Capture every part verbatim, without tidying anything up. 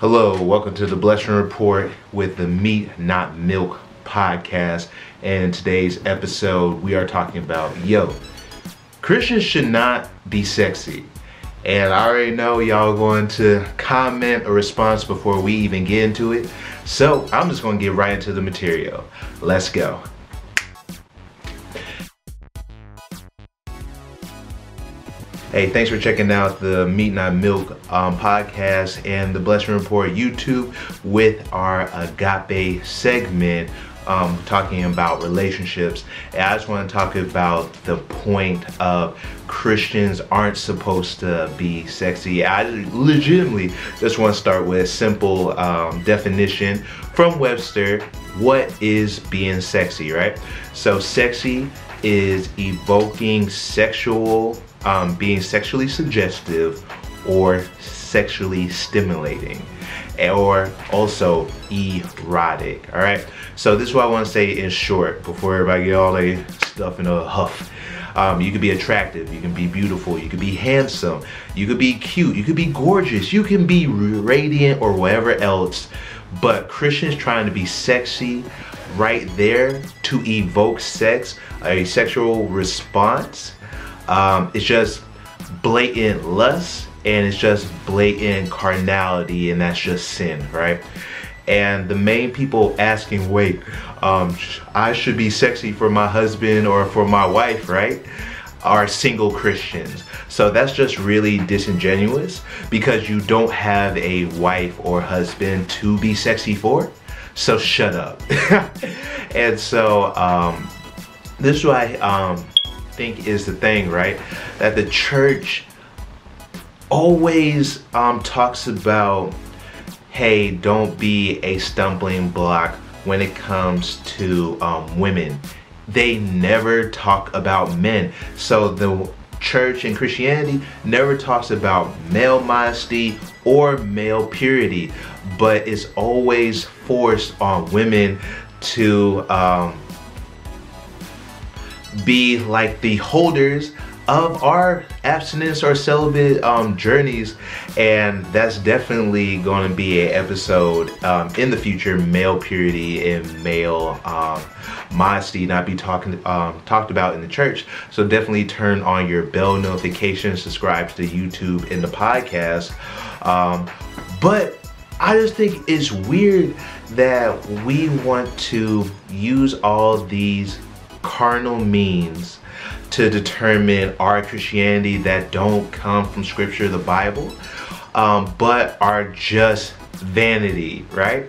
Hello, welcome to The Blessing Report with the Meat Not Milk podcast. And in today's episode, we are talking about, yo, Christians should not be sexy. And I already know y'all going to comment a response before we even get into it. So I'm just gonna get right into the material. Let's go. Hey, thanks for checking out the Meat Not Milk um, podcast and the Blessing Report YouTube with our Agape segment um, talking about relationships. And I just want to talk about the point of Christians aren't supposed to be sexy. I legitimately just want to start with a simple um, definition from Webster. What is being sexy, right? So sexy is evoking sexual Um, being sexually suggestive or sexually stimulating, or also erotic. All right, so this is what I want to say in short before everybody get all their stuff in a huff. Um, you could be attractive, you can be beautiful, you could be handsome, you could be cute, you could be gorgeous, you can be radiant or whatever else, but Christians trying to be sexy right there to evoke sex, a sexual response, Um, it's just blatant lust and it's just blatant carnality, and that's just sin, right? And the main people asking, wait, um, I should be sexy for my husband or for my wife, right? Are single Christians. So that's just really disingenuous because you don't have a wife or husband to be sexy for. So shut up. And so um, this is why um, think is the thing, right? That the church always um, talks about, hey, don't be a stumbling block when it comes to um, women. They never talk about men. So the church and Christianity never talks about male modesty or male purity, but it's always forced on women to um, be like the holders of our abstinence or celibate um, journeys. And that's definitely going to be an episode um, in the future, male purity and male um, modesty not be talking um, talked about in the church. So definitely turn on your bell notifications, subscribe to the YouTube and the podcast. Um, but I just think it's weird that we want to use all these carnal means to determine our Christianity that don't come from scripture, the Bible, um, but are just vanity, right?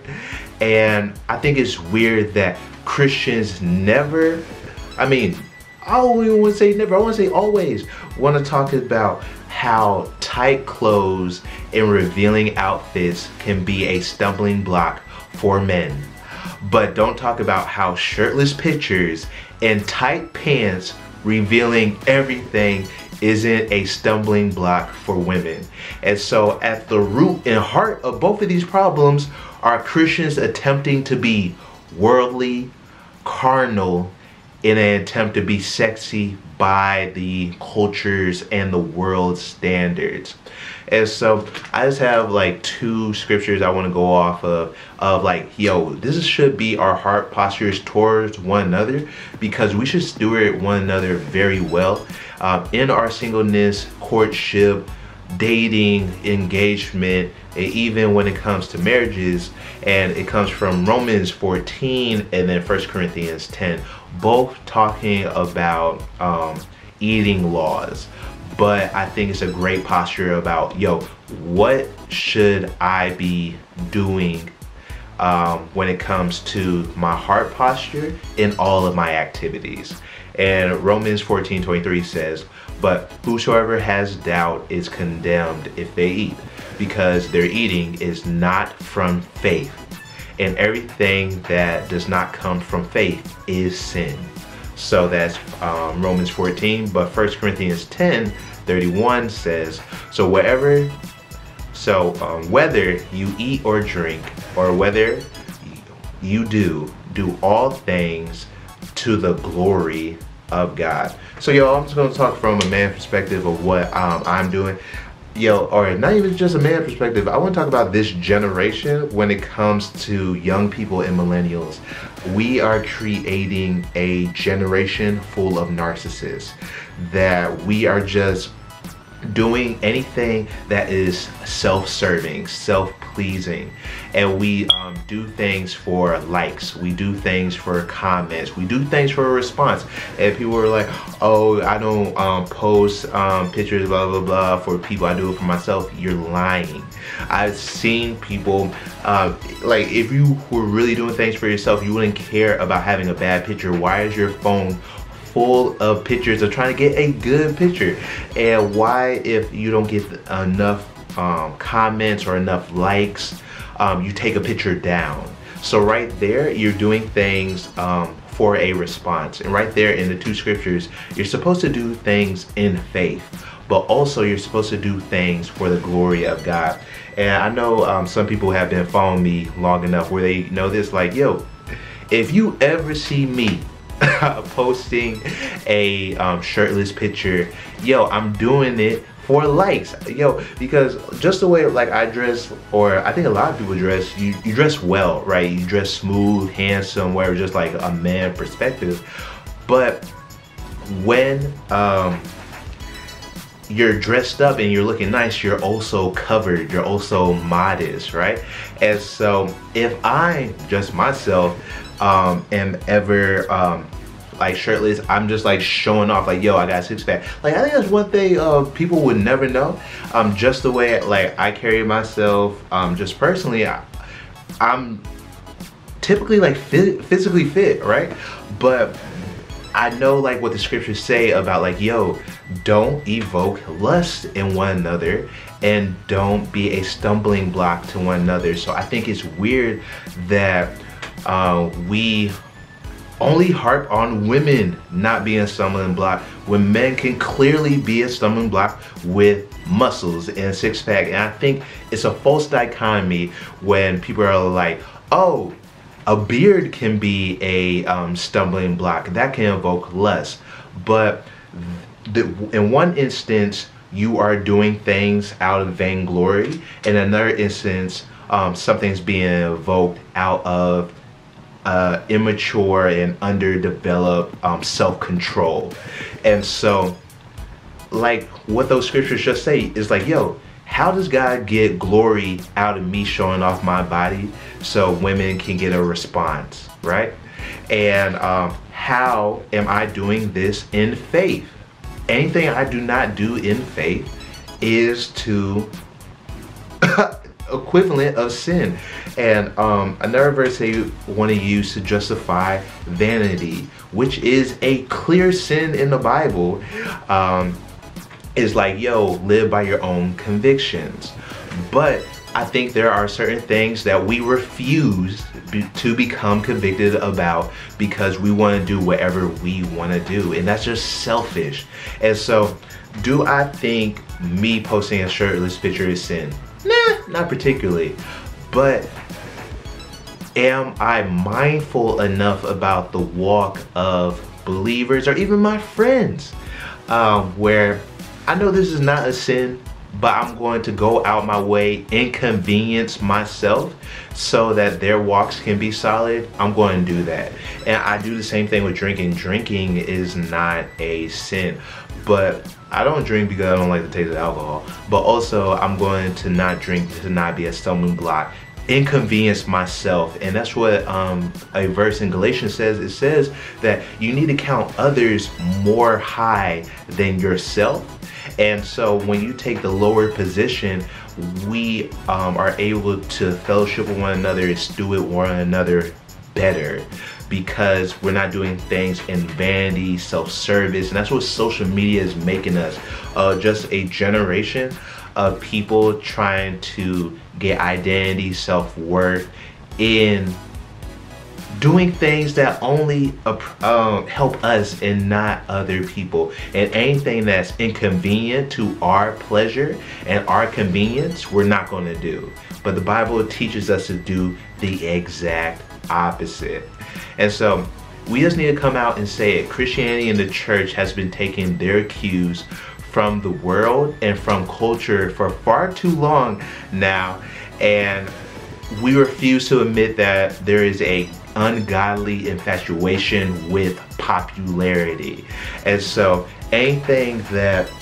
And I think it's weird that Christians never, I mean, I don't even want to say never, I want to say always want to talk about how tight clothes and revealing outfits can be a stumbling block for men, but don't talk about how shirtless pictures and tight pants revealing everything isn't a stumbling block for women. And so at the root and heart of both of these problems are Christians attempting to be worldly, carnal, in an attempt to be sexy by the culture's and the world's standards. And so I just have like two scriptures I want to go off of, of like, yo, this should be our heart postures towards one another, because we should steward one another very well um, in our singleness, courtship, dating, engagement, and even when it comes to marriages. And it comes from Romans fourteen and then First Corinthians ten, both talking about um, eating laws. But I think it's a great posture about, yo, what should I be doing um, when it comes to my heart posture in all of my activities? And Romans fourteen twenty-three says, but whosoever has doubt is condemned if they eat, because their eating is not from faith, and everything that does not come from faith is sin. So that's um, Romans fourteen, but First Corinthians ten thirty-one says, so whatever, so um, whether you eat or drink, or whether you do, do all things to the glory of God. So yo, I'm just gonna talk from a man's perspective of what um, I'm doing. yo, all right, not even just a man perspective, I want to talk about this generation when it comes to young people and millennials. We are creating a generation full of narcissists that we are just doing anything that is self-serving, self-pleasing, and we um, do things for likes, we do things for comments, we do things for a response. And people are like, oh, I don't um, post um, pictures, blah, blah, blah, for people, I do it for myself. You're lying. I've seen people, uh, like, if you were really doing things for yourself, you wouldn't care about having a bad picture. Why is your phone full of pictures of trying to get a good picture? And why, if you don't get enough um, comments or enough likes, um, you take a picture down? So right there, you're doing things um, for a response. And right there in the two scriptures, you're supposed to do things in faith, but also you're supposed to do things for the glory of God. And I know um, some people have been following me long enough where they know this, like, yo, if you ever see me posting a um, shirtless picture, yo, I'm doing it for likes, yo, because just the way like I dress, or I think a lot of people dress, you, you dress well, right? You dress smooth, handsome, whatever, just like a man perspective. But when um, you're dressed up and you're looking nice, you're also covered, you're also modest, right? And so if I just myself um, am ever um, like shirtless, I'm just like showing off, like, yo, I got a six pack. Like, I think that's one thing uh, people would never know. Um, just the way like I carry myself, um, just personally, I, I'm typically like fit, physically fit, right? But I know like what the scriptures say about like, yo, don't evoke lust in one another and don't be a stumbling block to one another. So I think it's weird that uh, we only harp on women not being a stumbling block when men can clearly be a stumbling block with muscles and six pack. And I think it's a false dichotomy when people are like, oh, a beard can be a um, stumbling block, that can evoke lust. But the, in one instance, you are doing things out of vainglory. In another instance, um, something's being evoked out of uh, immature and underdeveloped um, self-control. And so, like what those scriptures just say is like, yo, how does God get glory out of me showing off my body so women can get a response, right? And um, how am I doing this in faith? Anything I do not do in faith is to equivalent of sin. And um, another verse they want to use to justify vanity, which is a clear sin in the Bible, um, is like, yo, live by your own convictions. But I think there are certain things that we refuse be, to become convicted about because we want to do whatever we want to do, and that's just selfish. And so, do I think me posting a shirtless picture is sin? Nah, not particularly. But am I mindful enough about the walk of believers or even my friends, um, where I know this is not a sin, but I'm going to go out my way, inconvenience myself so that their walks can be solid? I'm going to do that. And I do the same thing with drinking. Drinking is not a sin, but I don't drink because I don't like the taste of alcohol. But also, I'm going to not drink to not be a stumbling block, inconvenience myself. And that's what um, a verse in Galatians says. It says that you need to count others more high than yourself. And so when you take the lower position, we um, are able to fellowship with one another and steward one another better, because we're not doing things in vanity, self-service. And that's what social media is making us, uh, just a generation of people trying to get identity, self-worth in doing things that only um, help us and not other people. And anything that's inconvenient to our pleasure and our convenience, we're not going to do. But the Bible teaches us to do the exact opposite. And so we just need to come out and say it. Christianity and the church has been taking their cues from the world and from culture for far too long now, and we refuse to admit that there is a ungodly infatuation with popularity. And so anything that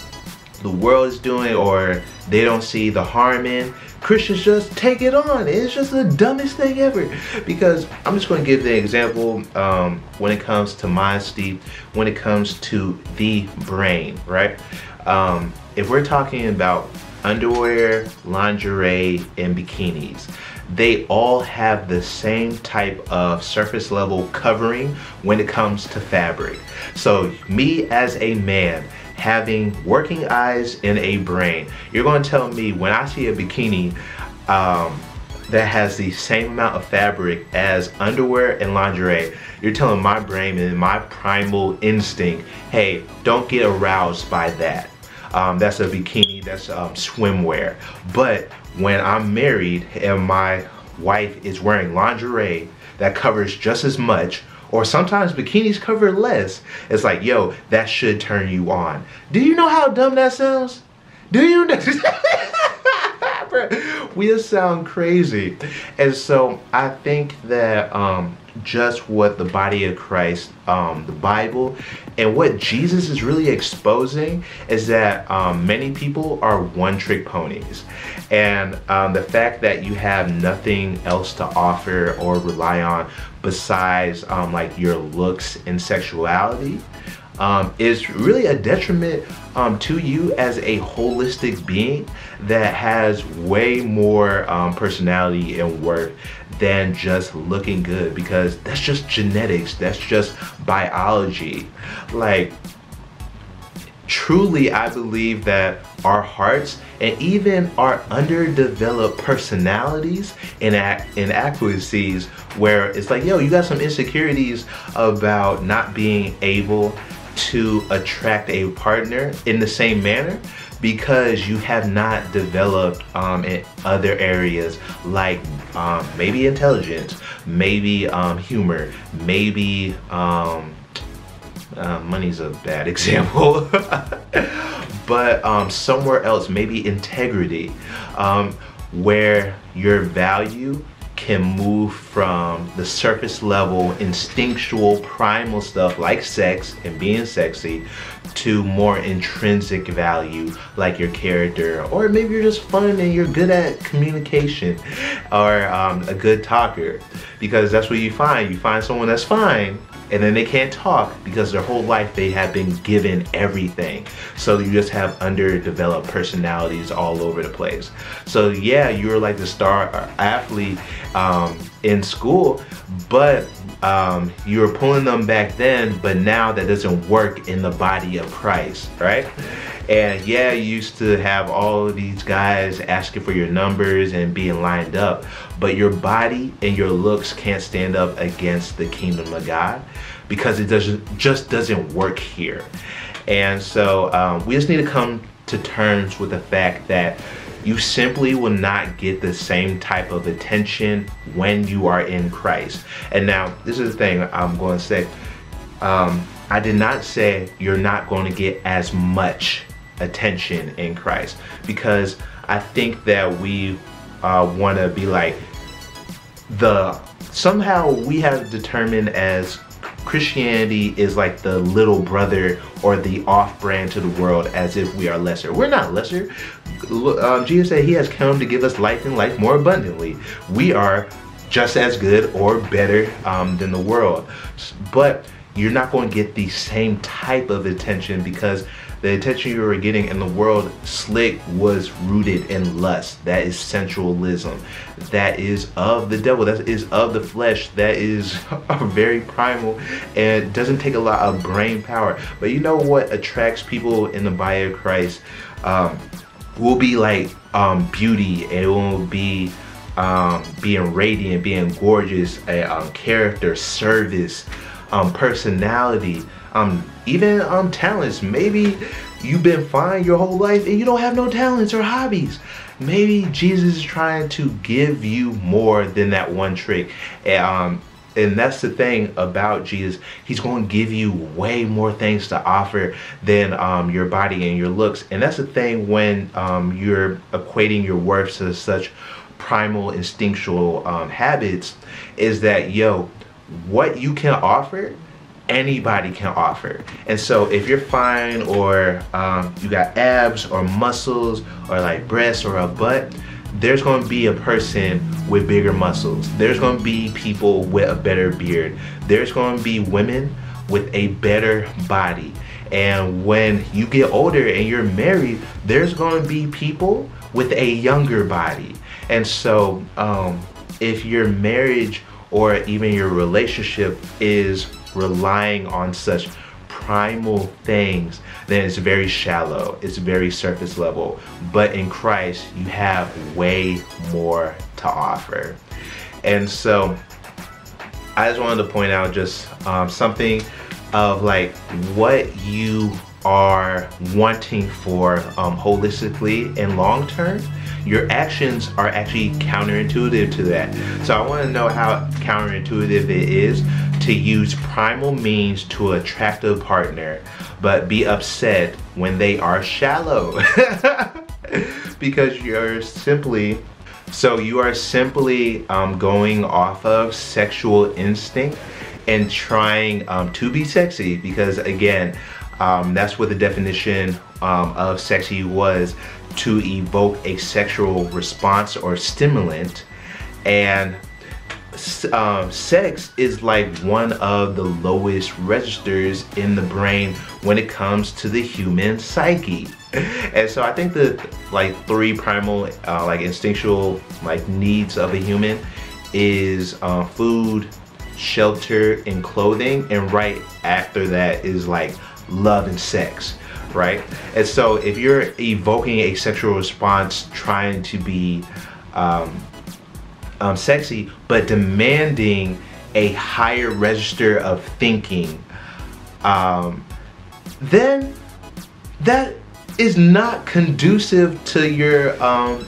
the world is doing or they don't see the harm in, Christians just take it on. It's just the dumbest thing ever. Because I'm just going to give the example um, when it comes to modesty, when it comes to the brain, right? Um, if we're talking about underwear, lingerie, and bikinis, they all have the same type of surface level covering when it comes to fabric. So me as a man, having working eyes and a brain, you're gonna tell me when I see a bikini um, that has the same amount of fabric as underwear and lingerie, you're telling my brain and my primal instinct, hey, don't get aroused by that. Um, that's a bikini, that's um, swimwear. But when I'm married and my wife is wearing lingerie that covers just as much, or sometimes bikinis cover less, it's like, yo, that should turn you on. Do you know how dumb that sounds? Do you know? We just sound crazy. And so I think that um, just what the body of Christ, um, the Bible, and what Jesus is really exposing is that um, many people are one-trick ponies. And um, the fact that you have nothing else to offer or rely on besides um, like your looks and sexuality um, is really a detriment um, to you as a holistic being that has way more um, personality and worth than just looking good, because that's just genetics, that's just biology. Like, truly, I believe that our hearts and even our underdeveloped personalities and inaccuracies, where it's like, yo, you got some insecurities about not being able to attract a partner in the same manner because you have not developed um, in other areas, like um, maybe intelligence, maybe um, humor, maybe um, Uh, money's a bad example, but um, somewhere else, maybe integrity, um, where your value can move from the surface level, instinctual, primal stuff like sex and being sexy to more intrinsic value like your character, or maybe you're just fun and you're good at communication, or um, a good talker, because that's what you find. You find someone that's fine, and then they can't talk because their whole life they have been given everything. So you just have underdeveloped personalities all over the place. So yeah, you're like the star athlete um, in school, but um, you were pulling them back then, but now that doesn't work in the body of Christ, right? And yeah, you used to have all of these guys asking for your numbers and being lined up, but your body and your looks can't stand up against the kingdom of God because it doesn't, just doesn't work here. And so um, we just need to come to terms with the fact that you simply will not get the same type of attention when you are in Christ. And now, this is the thing I'm going to say. Um, I did not say you're not going to get as much attention in Christ, because I think that we uh, want to be like the, somehow we have determined as Christianity is like the little brother or the off-brand to the world, as if we are lesser. We're not lesser. Um, Jesus said he has come to give us life and life more abundantly. We are just as good or better um, than the world, but you're not going to get the same type of attention, because the attention you were getting in the world slick was rooted in lust. That is sensualism. That is of the devil. That is of the flesh. That is very primal and doesn't take a lot of brain power. But you know what attracts people in the body of Christ um, will be like um, beauty. It will be um, being radiant, being gorgeous, a, um, character, service, um, personality, um, even um, talents. Maybe you've been fine your whole life and you don't have no talents or hobbies. Maybe Jesus is trying to give you more than that one trick. Um, And that's the thing about Jesus. He's going to give you way more things to offer than um, your body and your looks. And that's the thing when um, you're equating your worth to such primal, instinctual um, habits, is that, yo, what you can offer, anybody can offer. And so if you're fine, or um, you got abs or muscles or like breasts or a butt, there's gonna be a person with bigger muscles. There's gonna be people with a better beard. There's gonna be women with a better body. And when you get older and you're married, there's gonna be people with a younger body. And so um, if your marriage or even your relationship is relying on such primal things, then it's very shallow, it's very surface level. But in Christ, you have way more to offer. And so I just wanted to point out just um, something of like what you are wanting for um, holistically and long term. Your actions are actually counterintuitive to that. So I want to know how counterintuitive it is to use primal means to attract a partner, but be upset when they are shallow. Because you're simply, so you are simply um, going off of sexual instinct and trying um, to be sexy. Because again, um, that's what the definition um, of sexy was, to evoke a sexual response or stimulant. And Um, sex is like one of the lowest registers in the brain when it comes to the human psyche. And so I think the like three primal uh, like instinctual like needs of a human is uh, food, shelter, and clothing. And right after that is like love and sex, right? And so if you're evoking a sexual response trying to be um, Um, sexy, but demanding a higher register of thinking, um, then that is not conducive to your um,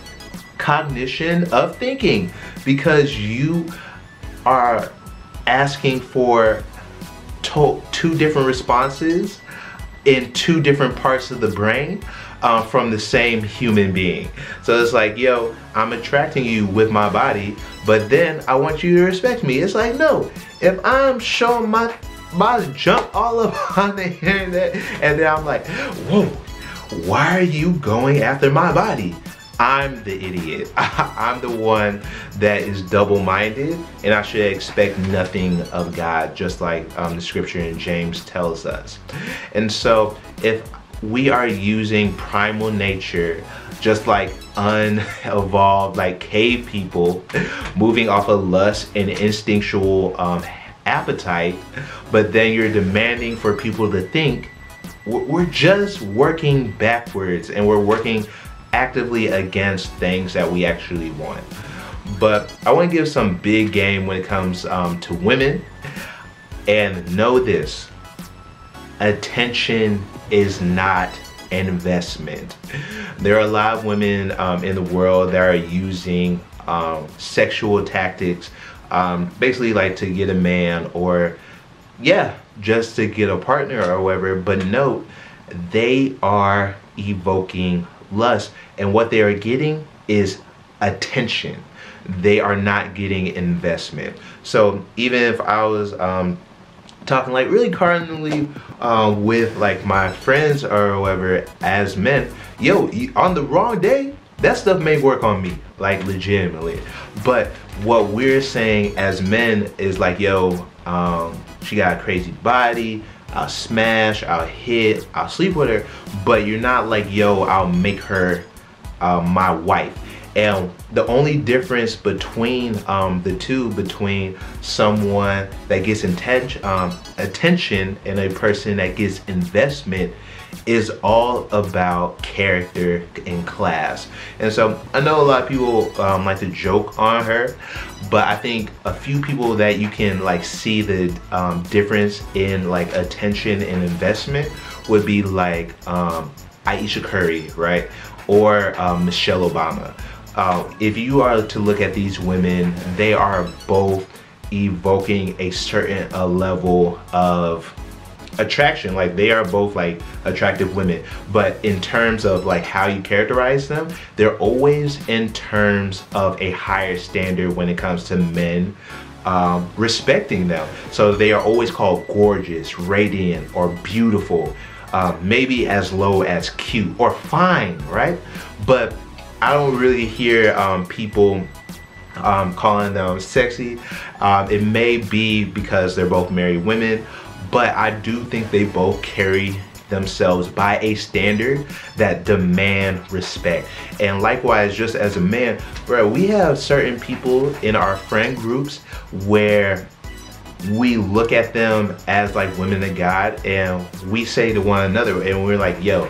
cognition of thinking, because you are asking for to two different responses in two different parts of the brain. Uh, from the same human being. So it's like, yo, I'm attracting you with my body, but then I want you to respect me. It's like, no, if I'm showing my my jump all up on the internet and then I'm like, whoa, why are you going after my body? I'm the idiot. I'm the one that is double-minded, and I should expect nothing of God, just like um, the scripture in James tells us. And so if we are using primal nature, just like unevolved, like cave people, moving off of lust and instinctual um, appetite, but then you're demanding for people to think, we're just working backwards, and we're working actively against things that we actually want. But I want to give some big game when it comes um, to women, and know this: attention is not an investment. There are a lot of women um, in the world that are using um, sexual tactics, um, basically like to get a man, or yeah, just to get a partner or whatever. But note, they are evoking lust, and what they are getting is attention. They are not getting investment. So even if I was um, talking like really carnally uh, with like my friends or whoever as men, yo, on the wrong day, that stuff may work on me, like legitimately. But what we're saying as men is like, yo, um, she got a crazy body, I'll smash, I'll hit, I'll sleep with her, but you're not like, yo, I'll make her uh, my wife. And the only difference between um, the two, between someone that gets inten um, attention and a person that gets investment, is all about character and class. And so I know a lot of people um, like to joke on her, but I think a few people that you can like see the um, difference in like attention and investment would be like um, Ayesha Curry, right? Or um, Michelle Obama. Uh, if you are to look at these women, they are both evoking a certain a level of attraction. Like, they are both like attractive women, but in terms of like how you characterize them, they're always in terms of a higher standard when it comes to men um, respecting them. So they are always called gorgeous, radiant, or beautiful, uh, maybe as low as cute or fine, right? But I don't really hear um, people um, calling them sexy. Um, it may be because they're both married women, but I do think they both carry themselves by a standard that demand respect. And likewise, just as a man, bro, we have certain people in our friend groups where we look at them as like women of God, and we say to one another, and we're like, yo,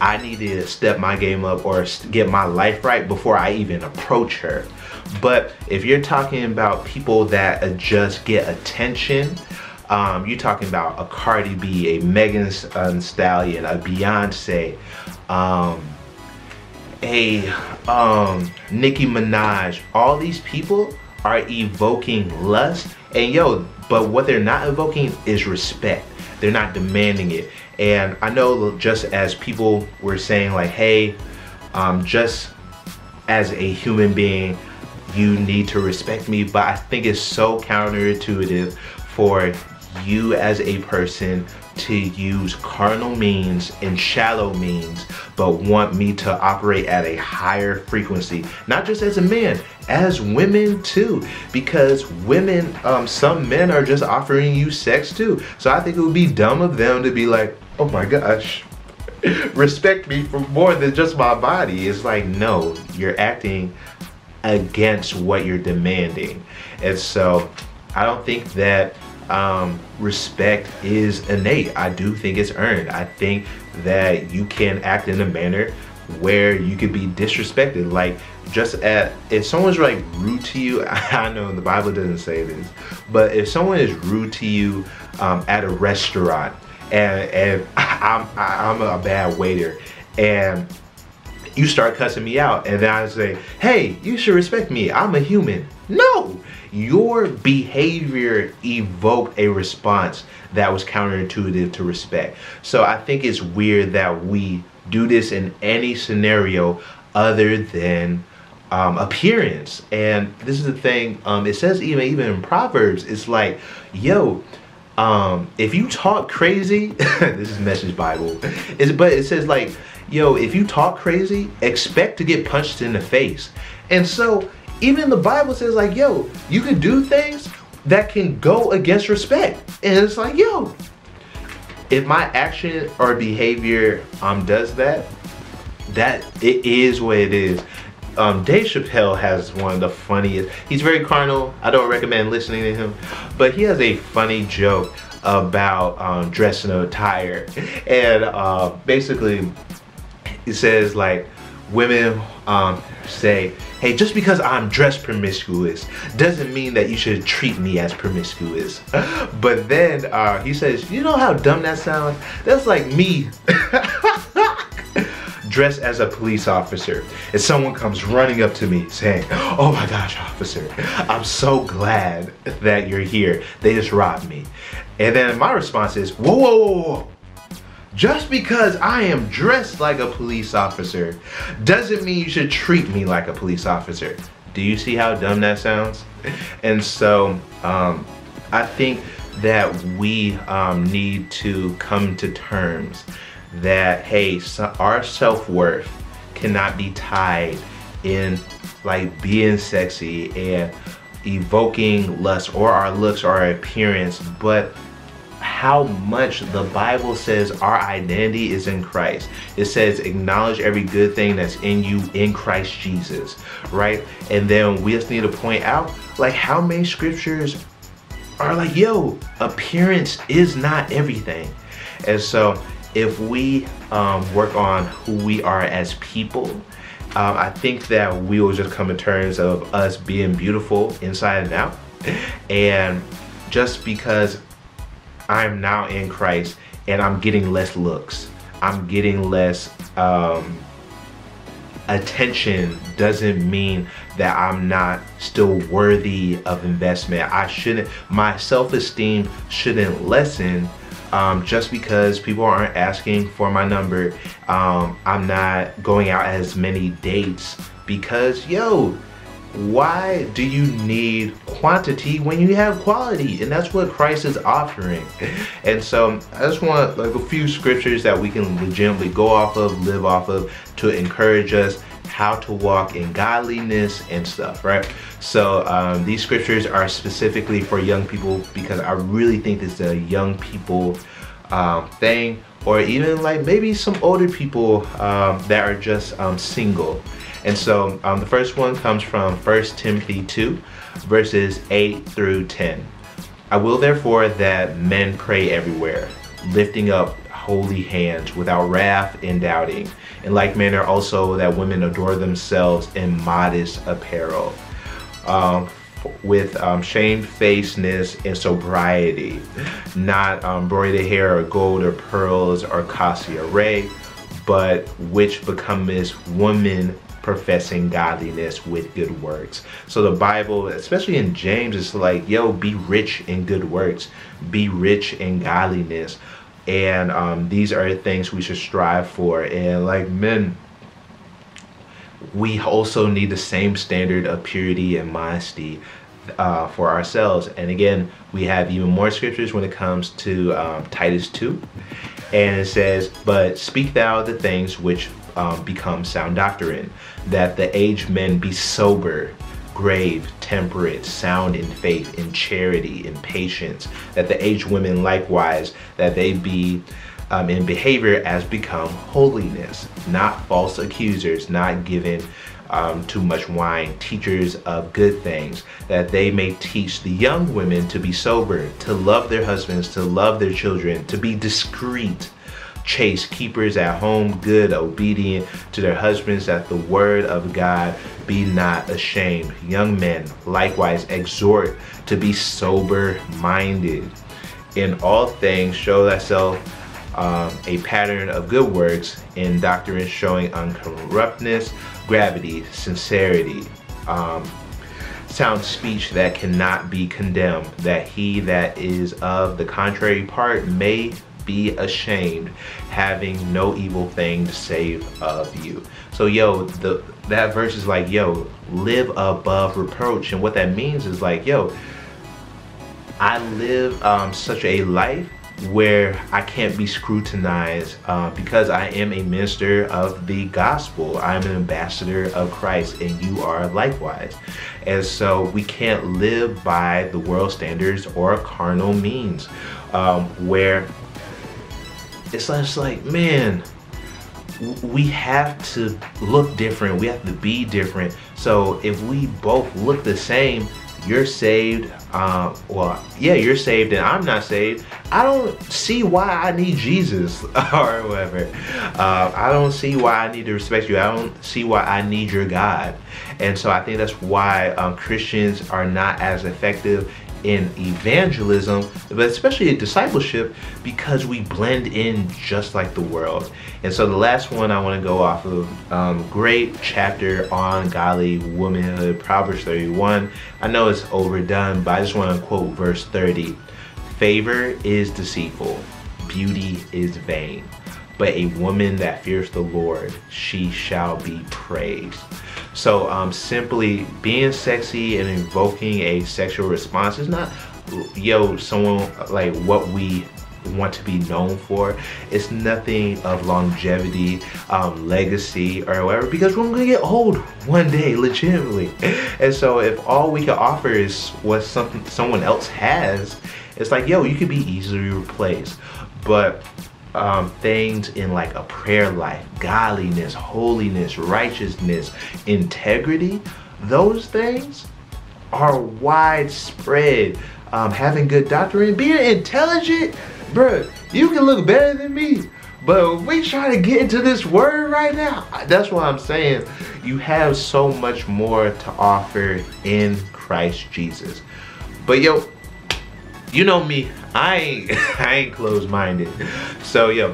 I need to step my game up or get my life right before I even approach her. But if you're talking about people that just get attention, Um, you're talking about a Cardi B, a Megan Stallion, a Beyonce, um, a um, Nicki Minaj. All these people are evoking lust, and yo, but what they're not evoking is respect. They're not demanding it. And I know, just as people were saying like, hey, um, just as a human being, you need to respect me, but I think it's so counterintuitive for you as a person to use carnal means and shallow means, but want me to operate at a higher frequency, not just as a man, as women too, because women, um, some men are just offering you sex too. So I think it would be dumb of them to be like, oh my gosh, respect me for more than just my body. It's like, no, you're acting against what you're demanding. And so I don't think that um, respect is innate. I do think it's earned. I think that you can act in a manner where you could be disrespected. Like, just at, if someone's like rude to you, I know the Bible doesn't say this, but if someone is rude to you um, at a restaurant, and, and I'm, I'm a bad waiter, and you start cussing me out, and then I say, hey, you should respect me, I'm a human. No, your behavior evoked a response that was counterintuitive to respect. So I think it's weird that we do this in any scenario other than um, appearance. And this is the thing, um, it says even, even in Proverbs, it's like, yo, um, if you talk crazy, this is Message Bible, it's, but it says like, yo, if you talk crazy, expect to get punched in the face. And so even the Bible says like, yo, you can do things that can go against respect. And it's like, yo, if my action or behavior um, does that, that it is what it is. Um, Dave Chappelle has one of the funniest, he's very carnal, I don't recommend listening to him, but he has a funny joke about um, dress and attire. And uh, basically, it says like, women um, say, hey, just because I'm dressed promiscuous doesn't mean that you should treat me as promiscuous. But then uh, he says, you know how dumb that sounds? That's like me dressed as a police officer, and someone comes running up to me saying, oh my gosh, officer, I'm so glad that you're here. They just robbed me. And then my response is, whoa, whoa, whoa, whoa. Just because I am dressed like a police officer doesn't mean you should treat me like a police officer. Do you see how dumb that sounds? And so um, I think that we um, need to come to terms that, hey, so our self-worth cannot be tied in like being sexy and evoking lust or our looks or our appearance, but how much the Bible says our identity is in Christ. It says acknowledge every good thing that's in you in Christ Jesus, right? And then we just need to point out like how many scriptures are like, yo, appearance is not everything. And so if we um, work on who we are as people, um, I think that we will just come to terms of us being beautiful inside and out. And just because I'm now in Christ and I'm getting less looks, I'm getting less um, attention doesn't mean that I'm not still worthy of investment. I shouldn't, my self-esteem shouldn't lessen um, just because people aren't asking for my number. Um, I'm not going out as many dates because, yo, why do you need quantity when you have quality? And that's what Christ is offering. And so I just want like a few scriptures that we can legitimately go off of, live off of, to encourage us how to walk in godliness and stuff, right? So um, these scriptures are specifically for young people because I really think it's a young people um, thing, or even like maybe some older people um, that are just um, single. And so um, the first one comes from First Timothy two, verses eight through ten. I will therefore that men pray everywhere, lifting up holy hands without wrath and doubting. In like manner also that women adorn themselves in modest apparel, um, with um, shamefacedness and sobriety, not um, broidered hair or gold or pearls or costly array, but which becometh woman professing godliness with good works. So the Bible, especially in James, is like, yo, be rich in good works, be rich in godliness. And um, these are the things we should strive for. And like men, we also need the same standard of purity and modesty uh, for ourselves. And again, we have even more scriptures when it comes to um, Titus two. And it says, but speak thou the things which Um, become sound doctrine, that the aged men be sober, grave, temperate, sound in faith, in charity, in patience, that the aged women likewise, that they be um, in behavior as become holiness, not false accusers, not given um, too much wine, teachers of good things, that they may teach the young women to be sober, to love their husbands, to love their children, to be discreet, chaste, keepers at home, good, obedient to their husbands, that the word of God be not ashamed. Young men likewise exhort to be sober-minded. In all things show thyself um, a pattern of good works, in doctrine showing uncorruptness, gravity, sincerity, um, sound speech that cannot be condemned, that he that is of the contrary part may be ashamed, having no evil thing to save of you. So yo, the that verse is like, yo, live above reproach. And what that means is like, yo, I live um, such a life where I can't be scrutinized uh, because I am a minister of the gospel. I'm an ambassador of Christ, and you are likewise. And so we can't live by the world standards or carnal means, um, where it's just like, man, we have to look different. We have to be different. So if we both look the same, you're saved. Um, well, yeah, you're saved and I'm not saved. I don't see why I need Jesus or whatever. Uh, I don't see why I need to respect you. I don't see why I need your God. And so I think that's why um, Christians are not as effective in evangelism, but especially in discipleship, because we blend in just like the world. And so the last one I want to go off of, um, great chapter on godly womanhood, Proverbs thirty-one. I know it's overdone, but I just want to quote verse thirty. Favor is deceitful, beauty is vain, but a woman that fears the Lord, she shall be praised. So um, simply being sexy and invoking a sexual response is not, yo, someone like what we want to be known for. It's nothing of longevity, um, legacy, or whatever, because we're gonna get old one day, legitimately. And so if all we can offer is what something someone else has, it's like, yo, you could be easily replaced. But Um, things in like a prayer life, godliness, holiness, righteousness, integrity, those things are widespread. Um, having good doctrine, being intelligent, bruh, you can look better than me, but we try to get into this word right now. That's what I'm saying. You have so much more to offer in Christ Jesus. But yo, you know me, I ain't, I ain't closed-minded. So yo,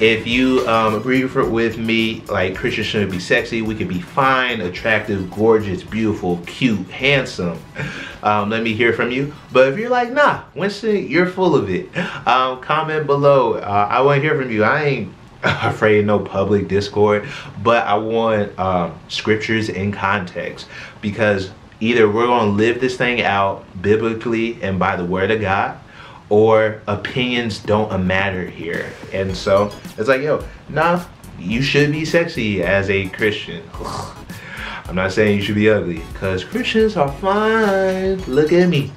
If you um, agree for, with me, like Christians shouldn't be sexy, we can be fine, attractive, gorgeous, beautiful, cute, handsome. Um, let me hear from you. But if you're like, nah, Winston, you're full of it. Um, comment below. Uh, I want to hear from you. I ain't afraid of no public discord, but I want um, scriptures in context, because either we're going to live this thing out biblically and by the word of God, or opinions don't matter here. And so it's like, yo, nah, you should be sexy as a Christian. I'm not saying you should be ugly, because Christians are fine. Look at me.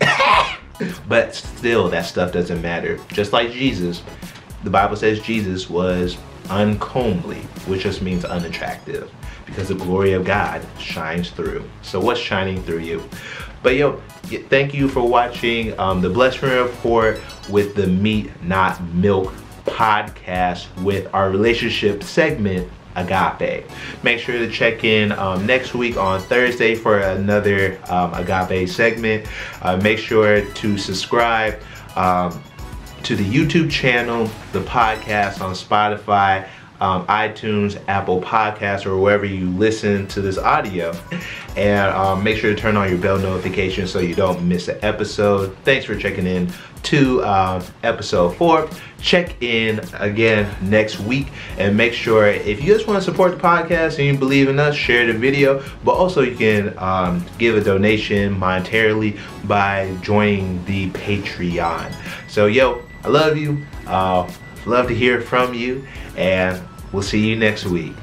But still, that stuff doesn't matter. Just like Jesus, the Bible says Jesus was uncomely, which just means unattractive, because the glory of God shines through. So what's shining through you? But yo, thank you for watching um, The Blessing Report with the Meat Not Milk podcast with our relationship segment, Agape. Make sure to check in um, next week on Thursday for another um, Agape segment. Uh, make sure to subscribe um, to the YouTube channel, the podcast on Spotify, um, iTunes, Apple Podcasts, or wherever you listen to this audio. And um, make sure to turn on your bell notifications so you don't miss an episode. Thanks for checking in to um, episode four. Check in again next week, and make sure, if you just want to support the podcast and you believe in us, share the video, but also you can um, give a donation monetarily by joining the Patreon. So yo, I love you. Uh, love to hear from you, and we'll see you next week.